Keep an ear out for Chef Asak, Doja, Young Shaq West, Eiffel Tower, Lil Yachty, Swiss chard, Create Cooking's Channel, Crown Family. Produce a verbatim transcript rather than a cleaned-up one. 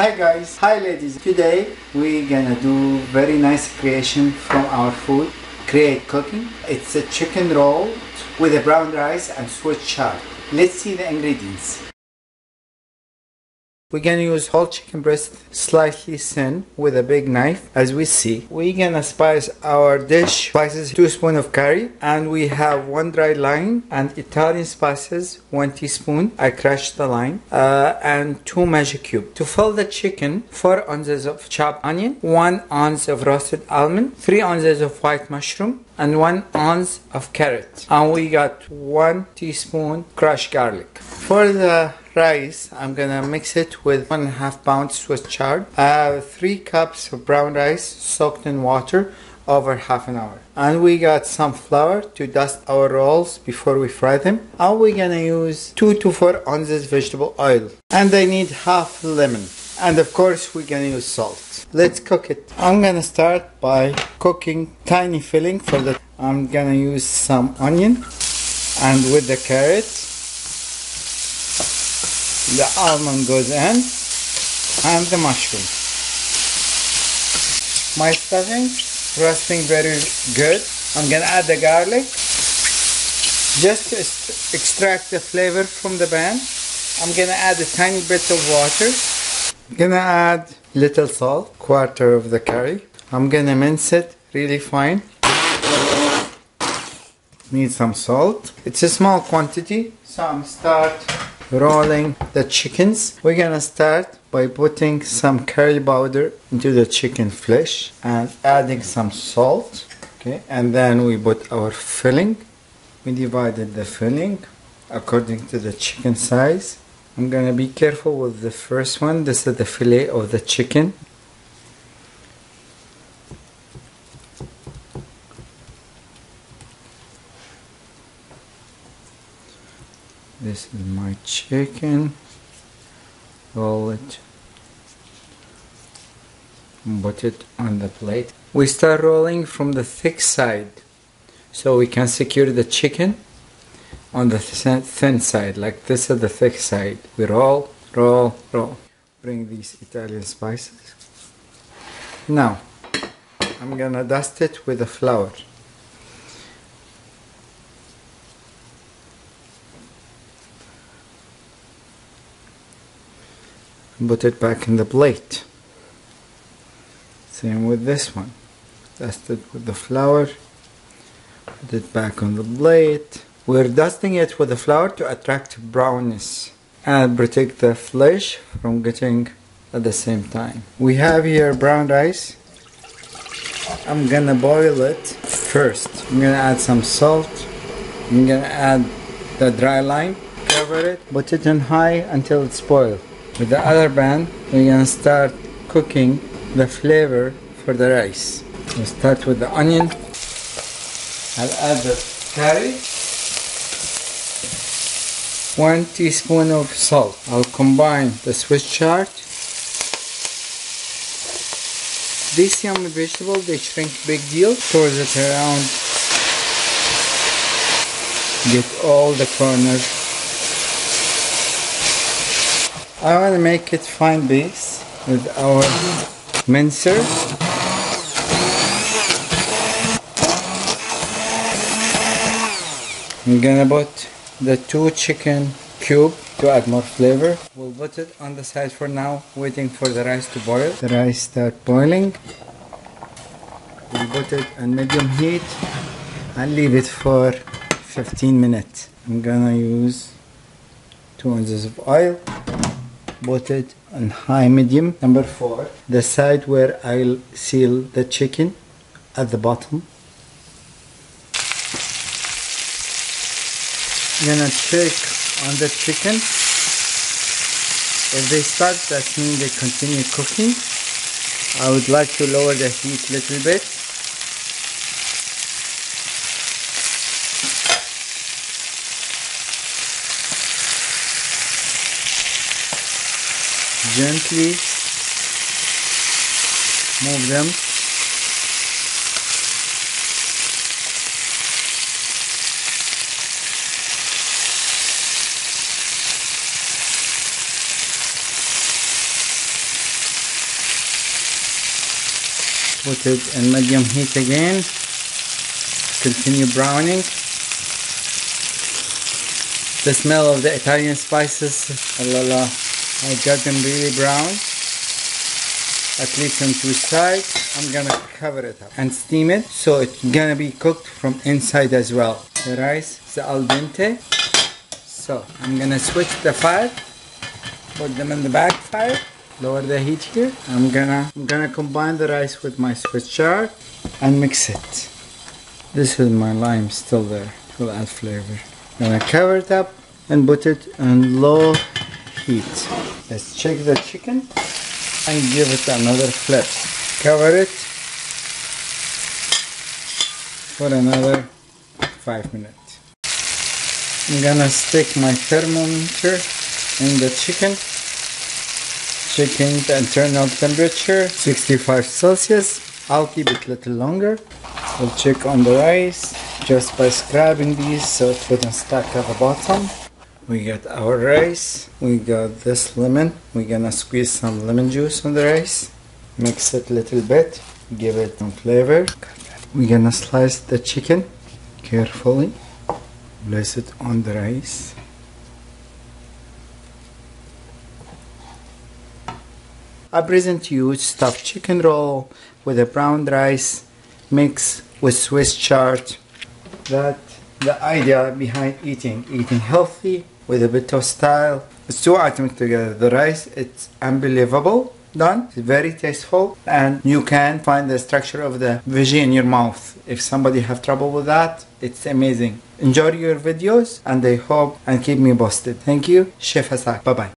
Hi guys, hi ladies. Today we're gonna do very nice creation from our food, Create Cooking. It's a chicken roll with a brown rice and Swiss chard. Let's see the ingredients. We're gonna use whole chicken breast, slightly thin, with a big knife, as we see. We're gonna spice our dish. Spices, two spoon of curry, and we have one dry lime and Italian spices, one teaspoon. I crushed the lime, uh, and two measure cube. To fill the chicken, four ounces of chopped onion, one ounce of roasted almond, three ounces of white mushroom, and one ounce of carrot. And we got one teaspoon crushed garlic. For the rice, I'm gonna mix it with one and a half pound Swiss chard. I have three cups of brown rice soaked in water over half an hour. And we got some flour to dust our rolls before we fry them. And we're gonna use two to four ounces vegetable oil. And I need half lemon. And of course we're gonna use salt. Let's cook it. I'm gonna start by cooking tiny filling for the... I'm gonna use some onion and with the carrot. The almond goes in and the mushroom. My stuffing roasting very good. I'm gonna add the garlic just to extract the flavor from the pan. I'm gonna add a tiny bit of water. I'm gonna add little salt, quarter of the curry. I'm gonna mince it really fine. Need some salt. It's a small quantity, so I'm start rolling the chickens. We're gonna start by putting some curry powder into the chicken flesh and adding some salt. Okay, and then we put our filling. We divided the filling according to the chicken size. I'm gonna be careful with the first one. This is the fillet of the chicken. This is my chicken. Roll it. Put it on the plate. We start rolling from the thick side so we can secure the chicken on the thin side. Like this is the thick side. We roll, roll, roll. Bring these Italian spices. Now, I'm gonna dust it with the flour. Put it back in the plate. Same with this one. Dust it with the flour. Put it back on the plate. We're dusting it with the flour to attract brownness and protect the flesh from getting at the same time. We have here brown rice. I'm gonna boil it first. I'm gonna add some salt. I'm gonna add the dry lime. Cover it. Put it on high until it's boiled. With the other pan, we're gonna start cooking the flavor for the rice. We'll start with the onion. I'll add the curry. One teaspoon of salt. I'll combine the Swiss chard. These yummy vegetables, they shrink big deal. Toss it around. Get all the corners. I want to make it fine base with our mincer. I'm gonna put the two chicken cube to add more flavor. We'll put it on the side for now, waiting for the rice to boil. The rice start boiling. We'll put it on medium heat and leave it for fifteen minutes. I'm gonna use two ounces of oil. Put it on high medium. Number four, the side where I'll seal the chicken at the bottom. I'm gonna check on the chicken. If they start, that means they continue cooking. I would like to lower the heat a little bit. Gently move them. put it in medium heat again, continue browning. The smell of the Italian spices, la la, I got them really brown, at least on two sides. I'm gonna cover it up and steam it, so it's gonna be cooked from inside as well. The rice is al dente, so I'm gonna switch the fire, put them in the back fire, lower the heat here. I'm gonna I'm gonna combine the rice with my Swiss chard and mix it. This is my lime still there. It will add flavor. I'm gonna cover it up and put it on low heat. Let's check the chicken and give it another flip. Cover it for another five minutes. I'm gonna stick my thermometer in the chicken. Chicken internal temperature sixty-five Celsius. I'll keep it a little longer. I'll check on the rice just by scrubbing these so it wouldn't stack at the bottom. We got our rice, we got this lemon, we're gonna squeeze some lemon juice on the rice, mix it a little bit, give it some flavor. We're gonna slice the chicken carefully, place it on the rice. I present you stuffed chicken roll with a brown rice mixed with Swiss chard. That the idea behind eating, eating healthy with a bit of style. It's two items together. The rice, it's unbelievable done. It's very tasteful, and you can find the structure of the veggie in your mouth. If somebody have trouble with that, it's amazing. Enjoy your videos, and I hope and keep me posted. Thank you, Chef Asak. Bye bye.